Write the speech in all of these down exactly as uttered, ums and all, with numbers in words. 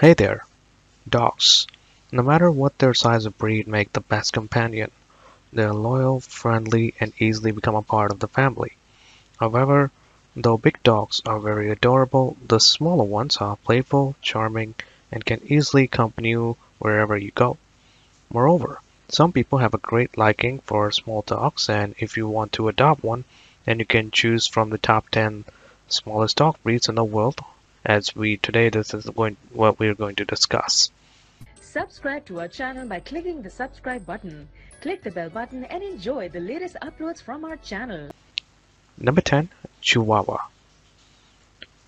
Hey there! Dogs, no matter what their size or breed, make the best companion. They are loyal, friendly, and easily become a part of the family. However, though big dogs are very adorable, the smaller ones are playful, charming, and can easily accompany you wherever you go. Moreover, some people have a great liking for small dogs, and if you want to adopt one, then you can choose from the top ten smallest dog breeds in the world. As we today, this is going, what we are going to discuss. Subscribe to our channel by clicking the subscribe button. Click the bell button and enjoy the latest uploads from our channel. Number ten, Chihuahua.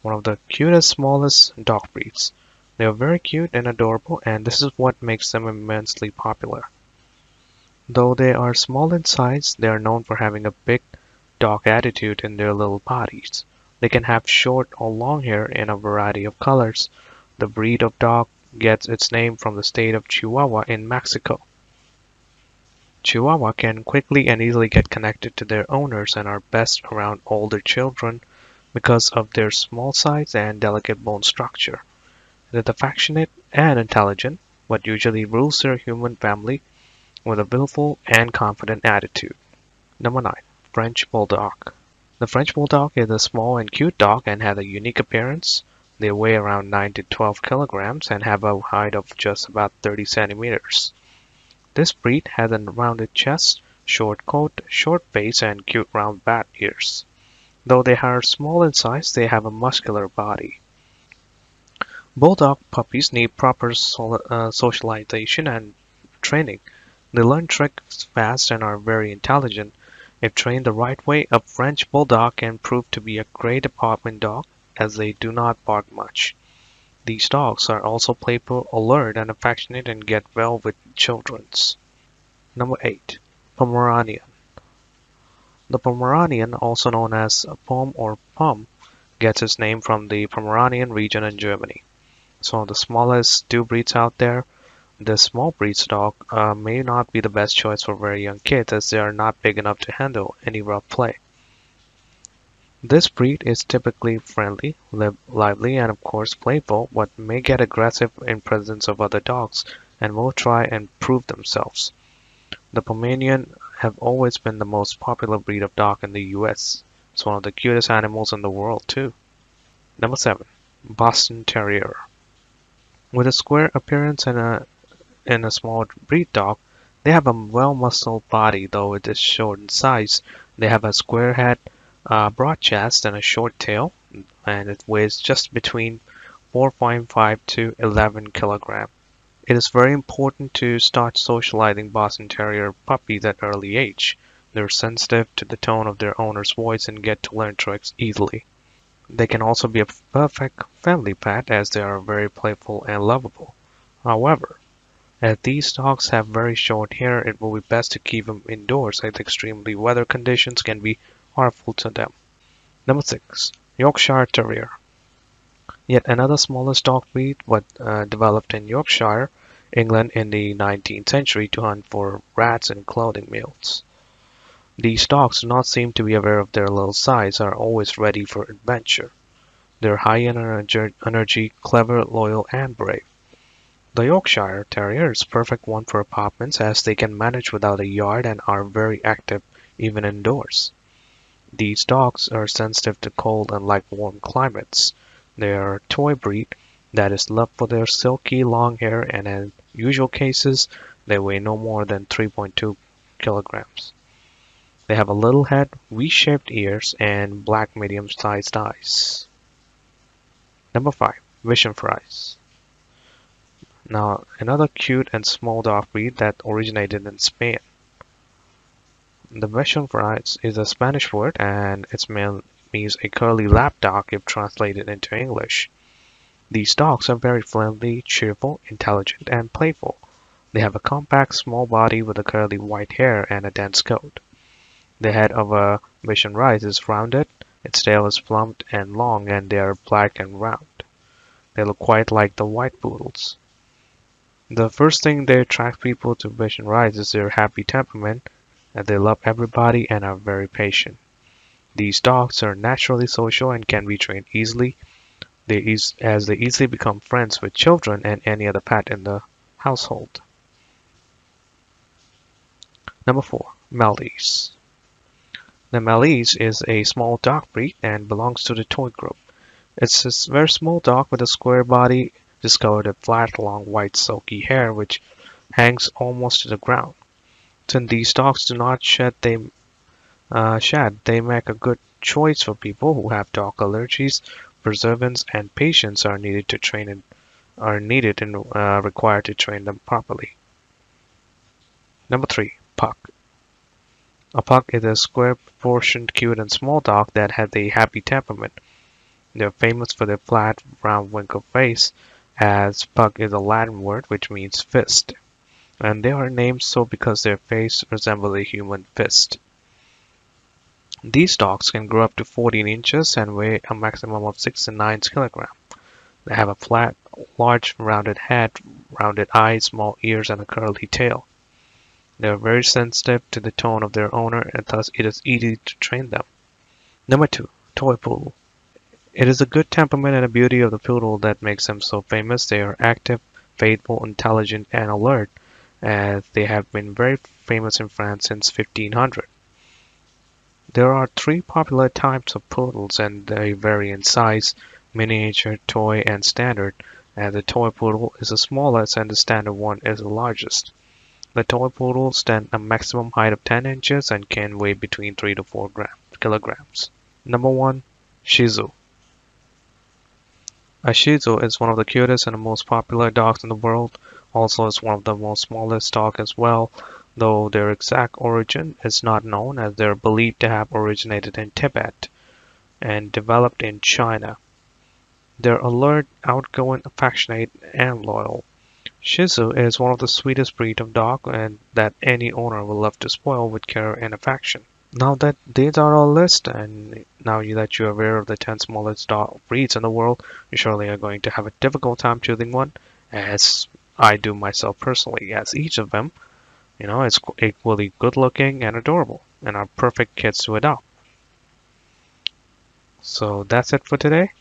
One of the cutest, smallest dog breeds. They are very cute and adorable, and this is what makes them immensely popular. Though they are small in size, they are known for having a big dog attitude in their little bodies. They can have short or long hair in a variety of colors. The breed of dog gets its name from the state of Chihuahua in Mexico. Chihuahua can quickly and easily get connected to their owners and are best around older children because of their small size and delicate bone structure. They're affectionate and intelligent, but usually rules their human family with a willful and confident attitude. Number nine, French Bulldog. The French Bulldog is a small and cute dog and has a unique appearance. They weigh around nine to twelve kilograms and have a height of just about thirty centimeters. This breed has a rounded chest, short coat, short face, and cute round bat ears. Though they are small in size, they have a muscular body. Bulldog puppies need proper so uh, socialization and training. They learn tricks fast and are very intelligent. If trained the right way, a French Bulldog can prove to be a great apartment dog as they do not bark much. These dogs are also playful, alert, and affectionate and get well with children. Number eight. Pomeranian. The Pomeranian, also known as a Pom or Pom, gets its name from the Pomeranian region in Germany. It's one of the smallest two breeds out there. This small breeds dog uh, may not be the best choice for very young kids as they are not big enough to handle any rough play. This breed is typically friendly, live, lively, and of course playful, but may get aggressive in presence of other dogs and will try and prove themselves. The Pomeranian have always been the most popular breed of dog in the U S. It's one of the cutest animals in the world too. Number seven, Boston Terrier. With a square appearance and a In a small breed dog, they have a well-muscled body, though it is short in size. They have a square head, uh, broad chest, and a short tail, and it weighs just between four point five to eleven kilogram. It is very important to start socializing Boston Terrier puppies at an early age. They're sensitive to the tone of their owner's voice and get to learn tricks easily. They can also be a perfect family pet as they are very playful and lovable. However, as these dogs have very short hair, it will be best to keep them indoors as extremely weather conditions can be harmful to them. Number six, Yorkshire Terrier. Yet another smallest dog breed, but uh, developed in Yorkshire, England in the nineteenth century to hunt for rats and clothing moths. These dogs do not seem to be aware of their little size, are always ready for adventure. They're high in energy, clever, loyal, and brave. The Yorkshire Terrier is a perfect one for apartments as they can manage without a yard and are very active even indoors. These dogs are sensitive to cold and like warm climates. They are a toy breed that is loved for their silky long hair, and in usual cases they weigh no more than three point two kilograms. They have a little head, V-shaped ears, and black medium-sized eyes. Number five. Bichon Frise. Now, another cute and small dog breed that originated in Spain. The Bichon Frise is a Spanish word and it means a curly lap dog if translated into English. These dogs are very friendly, cheerful, intelligent, and playful. They have a compact, small body with a curly white hair and a dense coat. The head of a Bichon Frise is rounded, its tail is plumped and long, and they are black and round. They look quite like the white poodles. The first thing that attracts people to Bichon Frise is their happy temperament, and they love everybody and are very patient. These dogs are naturally social and can be trained easily. they eas as they easily become friends with children and any other pet in the household. Number four, Maltese. The Maltese is a small dog breed and belongs to the toy group. It's a very small dog with a square body, just covered in flat, long, white, silky hair, which hangs almost to the ground. Since these dogs do not shed, they uh, shed, they make a good choice for people who have dog allergies. Perseverance and patience are needed to train and are needed and uh, required to train them properly. Number three, Pug. A pug is a square-proportioned, cute, and small dog that has a happy temperament. They're famous for their flat, round, wrinkled face, as pug is a Latin word which means fist, and they are named so because their face resembles a human fist. These dogs can grow up to fourteen inches and weigh a maximum of six to nine kilograms. They have a flat, large, rounded head, rounded eyes, small ears, and a curly tail. They are very sensitive to the tone of their owner, and thus it is easy to train them. Number two, Toy Poodle. It is the good temperament and the beauty of the poodle that makes them so famous. They are active, faithful, intelligent, and alert, as they have been very famous in France since fifteen hundred. There are three popular types of poodles, and they vary in size, miniature, toy, and standard, and the toy poodle is the smallest and the standard one is the largest. The toy poodle stands a maximum height of ten inches and can weigh between three to four kilograms. Number one, Shih Tzu. A Shih Tzu is one of the cutest and the most popular dogs in the world. Also, is one of the most smallest dogs as well, though their exact origin is not known, as they are believed to have originated in Tibet and developed in China. They're alert, outgoing, affectionate, and loyal. Shih Tzu is one of the sweetest breed of dog, and that any owner will love to spoil with care and affection. Now that these are our list, and now you, that you're aware of the ten smallest dog breeds in the world, you surely are going to have a difficult time choosing one, as I do myself personally, as each of them, you know, is equally good looking and adorable, and are perfect kids to adopt. So that's it for today.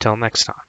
Till next time.